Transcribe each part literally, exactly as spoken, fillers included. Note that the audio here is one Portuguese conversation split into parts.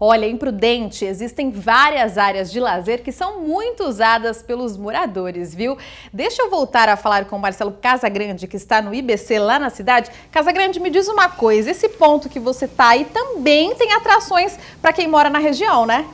Olha, em Prudente existem várias áreas de lazer que são muito usadas pelos moradores, viu? Deixa eu voltar a falar com o Marcelo Casagrande, que está no I B C lá na cidade. Casagrande, me diz uma coisa, esse ponto que você está aí também tem atrações para quem mora na região, né?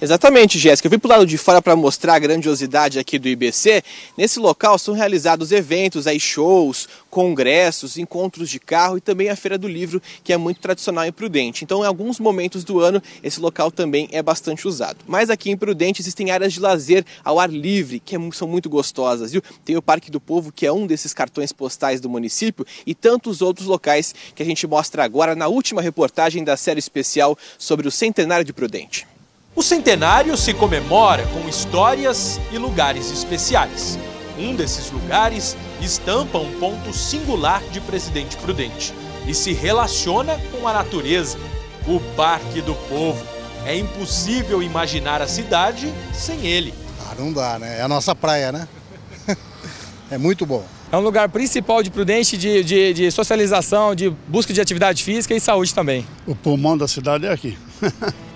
Exatamente, Jéssica. Eu vim para o lado de fora para mostrar a grandiosidade aqui do I B C. Nesse local são realizados eventos, aí shows, congressos, encontros de carro e também a Feira do Livro, que é muito tradicional em Prudente. Então, em alguns momentos do ano, esse local também é bastante usado. Mas aqui em Prudente existem áreas de lazer ao ar livre, que são muito gostosas, viu? Tem o Parque do Povo, que é um desses cartões postais do município, e tantos outros locais que a gente mostra agora na última reportagem da série especial sobre o centenário de Prudente. O centenário se comemora com histórias e lugares especiais. Um desses lugares estampa um ponto singular de Presidente Prudente e se relaciona com a natureza, o Parque do Povo. É impossível imaginar a cidade sem ele. Ah, não dá, né? É a nossa praia, né? É muito bom. É um lugar principal de Prudente, de, de, de socialização, de busca de atividade física e saúde também. O pulmão da cidade é aqui.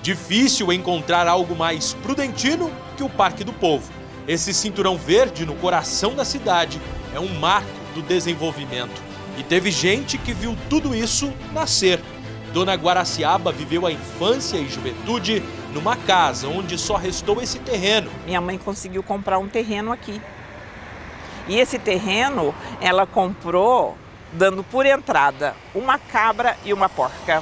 Difícil encontrar algo mais prudentino que o Parque do Povo. Esse cinturão verde no coração da cidade é um marco do desenvolvimento. E teve gente que viu tudo isso nascer. Dona Guaraciaba viveu a infância e juventude numa casa onde só restou esse terreno. Minha mãe conseguiu comprar um terreno aqui. E esse terreno, ela comprou dando por entrada uma cabra e uma porca.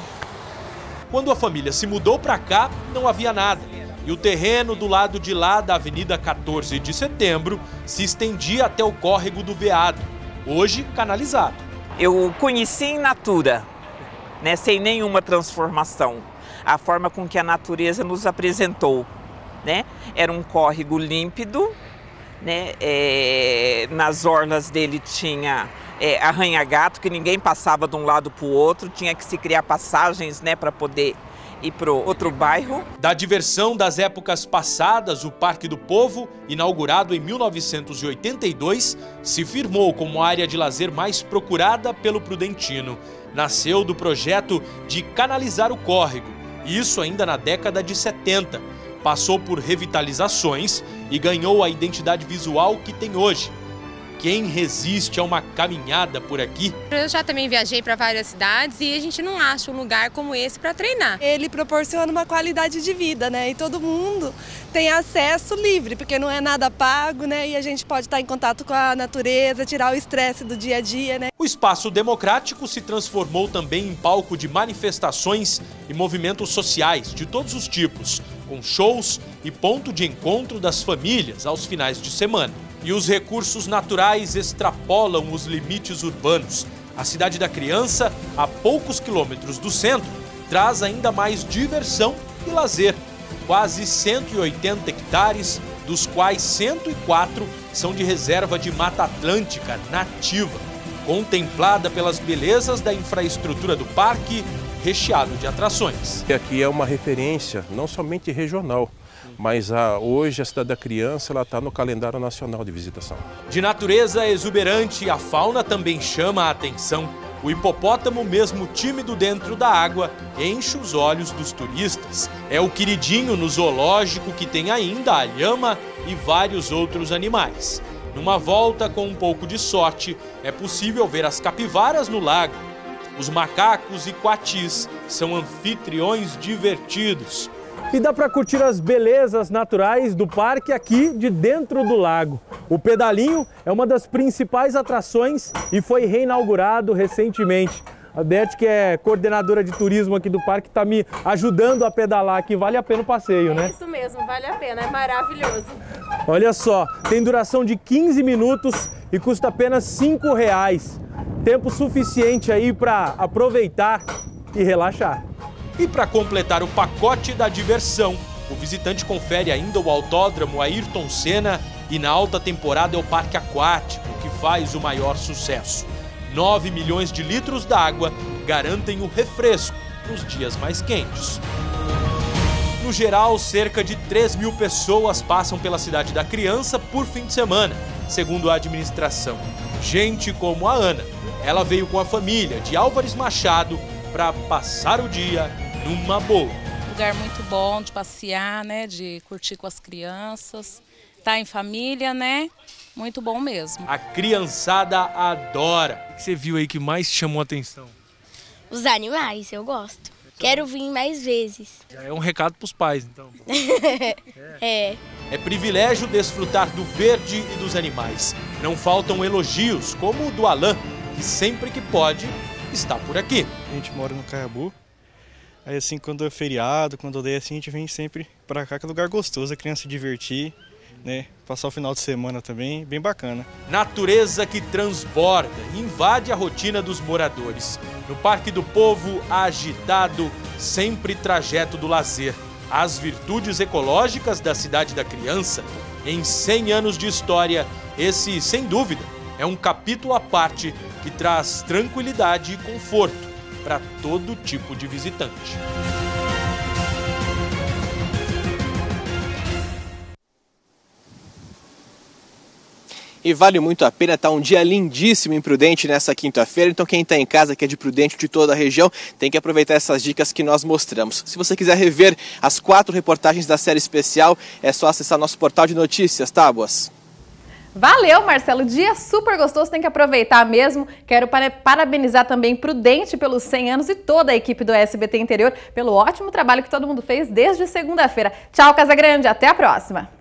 Quando a família se mudou para cá, não havia nada. E o terreno do lado de lá da Avenida quatorze de Setembro se estendia até o córrego do Veado, hoje canalizado. Eu conheci em natura, né, sem nenhuma transformação, a forma com que a natureza nos apresentou, né? Era um córrego límpido, né? É, nas orlas dele tinha é, arranha-gato, que ninguém passava de um lado para o outro, tinha que se criar passagens, né, para poder ir para o outro bairro. Da diversão das épocas passadas, o Parque do Povo, inaugurado em mil novecentos e oitenta e dois, se firmou como a área de lazer mais procurada pelo prudentino. Nasceu do projeto de canalizar o córrego, isso ainda na década de setenta. Passou por revitalizações e ganhou a identidade visual que tem hoje. Quem resiste a uma caminhada por aqui? Eu já também viajei para várias cidades e a gente não acha um lugar como esse para treinar. Ele proporciona uma qualidade de vida, né? E todo mundo tem acesso livre, porque não é nada pago, né? E a gente pode estar em contato com a natureza, tirar o estresse do dia a dia, né? O espaço democrático se transformou também em palco de manifestações e movimentos sociais de todos os tipos, com shows e ponto de encontro das famílias aos finais de semana. E os recursos naturais extrapolam os limites urbanos. A Cidade da Criança, a poucos quilômetros do centro, traz ainda mais diversão e lazer. Quase cento e oitenta hectares, dos quais cento e quatro são de reserva de Mata Atlântica nativa, contemplada pelas belezas da infraestrutura do parque, recheado de atrações. Aqui é uma referência não somente regional, mas a, hoje a Cidade da Criança ela está no calendário nacional de visitação. De natureza exuberante, a fauna também chama a atenção. O hipopótamo, mesmo tímido dentro da água, enche os olhos dos turistas. É o queridinho no zoológico, que tem ainda a lhama e vários outros animais. Numa volta, com um pouco de sorte, é possível ver as capivaras no lago. Os macacos e coatis são anfitriões divertidos. E dá para curtir as belezas naturais do parque aqui de dentro do lago. O pedalinho é uma das principais atrações e foi reinaugurado recentemente. A Dete, que é coordenadora de turismo aqui do parque, está me ajudando a pedalar aqui. Vale a pena o passeio, né? É isso mesmo, vale a pena, é maravilhoso. Olha só, tem duração de quinze minutos e custa apenas cinco reais. Tempo suficiente aí para aproveitar e relaxar. E para completar o pacote da diversão, o visitante confere ainda o autódromo Ayrton Senna e na alta temporada é o parque aquático, que faz o maior sucesso. nove milhões de litros d'água garantem o refresco nos dias mais quentes. No geral, cerca de três mil pessoas passam pela Cidade da Criança por fim de semana, segundo a administração. Gente como a Ana. Ela veio com a família de Álvares Machado para passar o dia numa boa. Um lugar muito bom de passear, né, de curtir com as crianças, tá em família, né? Muito bom mesmo. A criançada adora. O que você viu aí que mais chamou a atenção? Os animais, eu gosto. Quero vir mais vezes. Já é um recado para os pais, então. é. É privilégio desfrutar do verde e dos animais. Não faltam elogios, como o do Alan, que sempre que pode está por aqui. A gente mora no Caiabu. Aí assim, quando é feriado, quando dei assim, a gente vem sempre para cá, que é lugar gostoso, a criança se divertir, né? Passar o final de semana também, bem bacana. Natureza que transborda e invade a rotina dos moradores. No Parque do Povo, agitado, sempre trajeto do lazer. As virtudes ecológicas da Cidade da Criança, em cem anos de história, esse, sem dúvida, é um capítulo à parte que traz tranquilidade e conforto para todo tipo de visitante. E vale muito a pena, tá um dia lindíssimo em Prudente nessa quinta-feira, então quem está em casa, que é de Prudente, de toda a região, tem que aproveitar essas dicas que nós mostramos. Se você quiser rever as quatro reportagens da série especial, é só acessar nosso portal de notícias, Tábuas. Valeu, Marcelo. Dia super gostoso, tem que aproveitar mesmo. Quero parabenizar também Prudente pelos cem anos e toda a equipe do S B T Interior pelo ótimo trabalho que todo mundo fez desde segunda-feira. Tchau, Casagrande, até a próxima.